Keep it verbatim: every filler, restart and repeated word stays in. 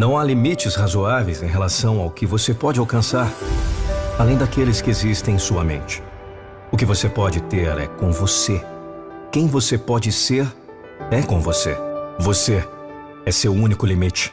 Não há limites razoáveis em relação ao que você pode alcançar, além daqueles que existem em sua mente. O que você pode ter é com você. Quem você pode ser é com você. Você é seu único limite.